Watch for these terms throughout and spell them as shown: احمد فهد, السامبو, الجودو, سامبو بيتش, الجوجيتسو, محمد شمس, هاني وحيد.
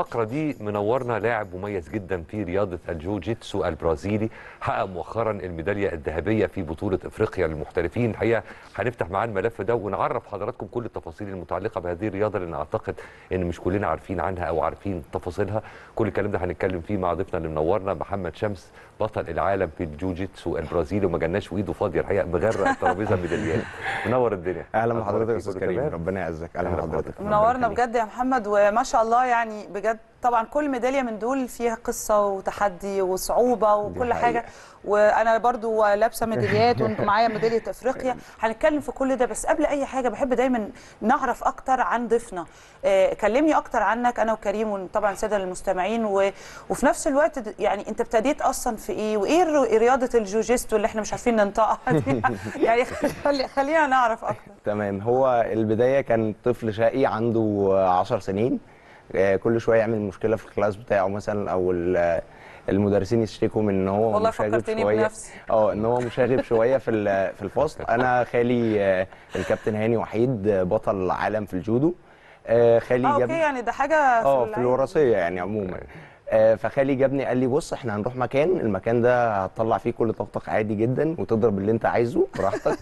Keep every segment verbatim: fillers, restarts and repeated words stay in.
الفقرة دي منورنا لاعب مميز جدا في رياضة الجوجيتسو البرازيلي، حقق مؤخرا الميدالية الذهبية في بطولة افريقيا للمحترفين. الحقيقة هنفتح معاه الملف ده ونعرف حضراتكم كل التفاصيل المتعلقة بهذه الرياضة، لأن أعتقد إن مش كلنا عارفين عنها أو عارفين تفاصيلها. كل الكلام ده هنتكلم فيه مع ضيفنا اللي منورنا محمد شمس، بطل العالم في الجوجيتسو البرازيلي، وما جالناش وإيده فاضية الحقيقة، مغرق الترابيزة ميداليات. منور الدنيا. أهلا بحضرتك يا أستاذ كريم، ربنا يعزك. أهلا بحضرتك، منورنا بجد يا محمد، وما شاء الله يعني بجد. طبعا كل ميداليه من دول فيها قصه وتحدي وصعوبه وكل حاجه، وانا برضو لابسه ميداليات ومعايا ميداليه افريقيا. هنتكلم في كل ده، بس قبل اي حاجه بحب دايما نعرف اكتر عن ضيفنا. آه كلمني اكتر عنك انا وكريم وطبعا الساده المستمعين، و... وفي نفس الوقت يعني انت ابتديت اصلا في ايه، وايه رياضه الجوجيتسو اللي احنا مش عارفين ننطقها دي؟ يعني خلي... خلينا نعرف اكتر. تمام. هو البدايه كان طفل شقي عنده عشر سنين، كل شويه يعمل مشكله في الكلاس بتاعه مثلا، او المدرسين يشتكوا من ان هو مشاغب شويه. اه ان هو مشاغب شويه في في الفصل. انا خالي الكابتن هاني وحيد بطل العالم في الجودو. خالي جاب اوكي يعني ده حاجه اه في الوراثيه يعني عموما. فخالي جابني قال لي بص احنا هنروح مكان، المكان ده هتطلع فيه كل طاقتك عادي جدا وتضرب اللي انت عايزه براحتك،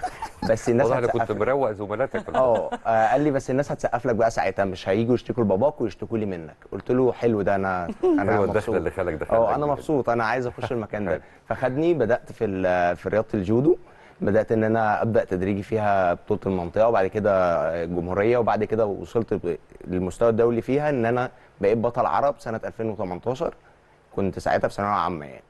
بس الناس والله انا كنت مروق زملاتك. اه قال لي بس الناس هتسقف لك بقى ساعتها، مش هييجوا يشتكوا لباباك ويشتكوا لي منك. قلت له حلو ده، انا انا هو الدخله اللي خالك دخلها. اه انا مبسوط، انا عايز اخش المكان ده. فخدني بدات في في رياضه الجودو، بدات ان انا ابدا تدريجي فيها بطوله المنطقه، وبعد كده الجمهوريه، وبعد كده وصلت للمستوى الدولي فيها ان انا بقيت بطل عرب سنه ألفين وتمنتاشر. كنت ساعتها في ثانويه عامه يعني.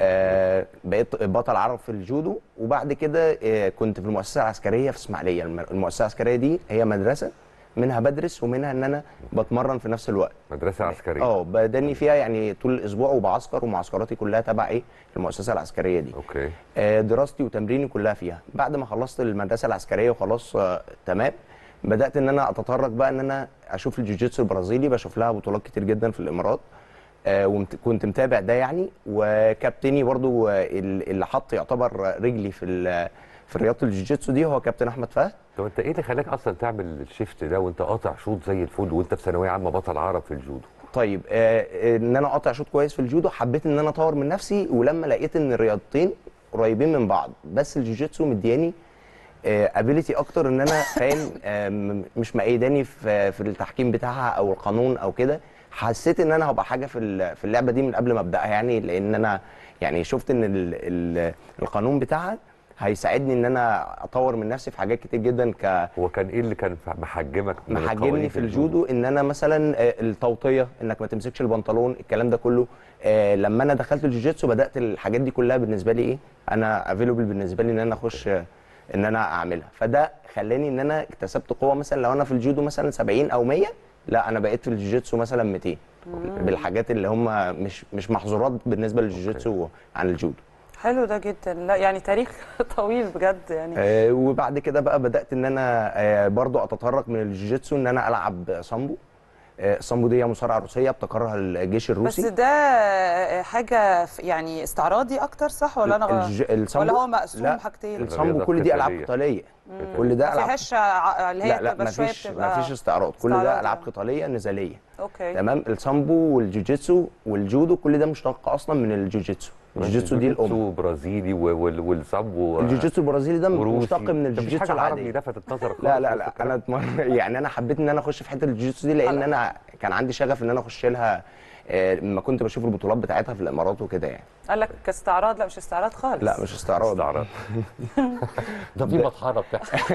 آه بقيت بطل عرب في الجودو، وبعد كده آه كنت في المؤسسه العسكريه في اسماعيليه. المؤسسه العسكريه دي هي مدرسه منها بدرس ومنها ان انا بتمرن في نفس الوقت. مدرسه عسكريه. اه بدني فيها يعني طول الاسبوع، وبعسكر، ومعسكراتي كلها تبع ايه المؤسسه العسكريه دي. اوكي. آه دراستي وتمريني كلها فيها. بعد ما خلصت المدرسه العسكريه وخلاص آه تمام، بدات ان انا اتطرق بقى ان انا اشوف الجوجيتسو البرازيلي. بشوف لها بطولات كتير جدا في الامارات، آه وكنت متابع ده يعني. وكابتني برضو اللي حط يعتبر رجلي في في رياضه الجوجيتسو دي هو كابتن احمد فهد. طب انت ايه اللي خلاك اصلا تعمل الشيفت ده وانت قاطع شوط زي الفل، وانت في ثانويه عامه بطل عرب في الجودو؟ طيب آه ان انا قاطع شوط كويس في الجودو، حبيت ان انا اطور من نفسي، ولما لقيت ان الرياضتين قريبين من بعض، بس الجوجيتسو مدياني ابيليتي اكتر، ان انا فاهم مش مقيداني في في التحكيم بتاعها او القانون او كده. حسيت ان انا هبقى حاجه في في اللعبه دي من قبل ما ابداها يعني، لان انا يعني شفت ان القانون بتاعها هيساعدني ان انا اطور من نفسي في حاجات كتير جدا. ك هو كان ايه اللي كان محجمك من محجمني في الجودو؟ ان انا مثلا التوطيه، انك ما تمسكش البنطلون، الكلام ده كله. لما انا دخلت الجوجيتسو بدات الحاجات دي كلها بالنسبه لي ايه، انا افيلبل بالنسبه لي ان انا اخش ان انا اعملها. فده خلاني ان انا اكتسبت قوه. مثلا لو انا في الجودو مثلا سبعين او مية، لا انا بقيت في الجوجيتسو مثلا ميتين بالحاجات اللي هم مش مش محظورات بالنسبه للجوجيتسو عن الجودو. حلو ده جدا. لا يعني تاريخ طويل بجد يعني. آه وبعد كده بقى بدات ان انا آه برضو اتطرق من الجوجيتسو ان انا العب سامبو. السامبو دي هي مصارعه روسيه ابتكرها الجيش الروسي، بس ده حاجه يعني استعراضي اكتر صح ولا انا غلط؟ ولا هو مقسوم حاجتين؟ السامبو كل دي العاب قتاليه، كل ده العاب ما فيهاش اللي هي بتبقى شويه بتبقى ما فيش استعراض، كل ده العاب قتاليه نزاليه. اوكي تمام. السامبو والجوجيتسو والجودو كل ده مشتق اصلا من الجوجيتسو. الجوجيتسو دي الام. الجوجيتسو برازيلي والسامبو. الجوجيتسو البرازيلي ده مشتق من الجوجيتسو العربي. لفتت نظرك؟ لا لا لا انا يعني انا حبيت ان انا اخش في حته الجوجيتسو دي، لان انا كان عندي شغف ان انا اخش لها لما كنت بشوف البطولات بتاعتها في الامارات وكده يعني. قال لك كاستعراض؟ لا مش استعراض خالص. لا مش استعراض. استعراض. ده في بطحانه بتحصل.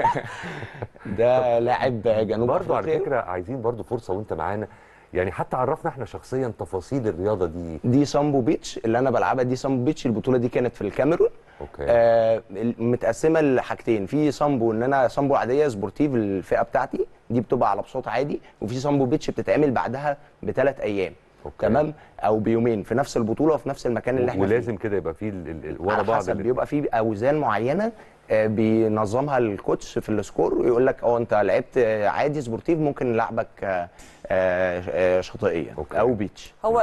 ده لاعب جنوب برضه على فكره. عايزين برضه فرصه وانت معانا يعني، حتى عرفنا احنا شخصيا تفاصيل الرياضه دي. دي سامبو بيتش اللي انا بلعبها، دي سامبو بيتش. البطوله دي كانت في الكاميرون. اوكي. آه متقسمه لحاجتين، في سامبو ان انا سامبو عاديه سبورتيف الفئه بتاعتي دي بتبقى على بصوت عادي، وفي سامبو بيتش بتتعمل بعدها بثلاث ايام. أوكي. تمام، او بيومين في نفس البطوله وفي نفس المكان اللي احنا فيه. ولازم كده يبقى فيه ورا بعض، بيبقى فيه اوزان معينه بينظمها الكوتش في السكور، ويقول لك اه انت لعبت عادي سبورتيف ممكن نلعبك شاطئيه او بيتش. هو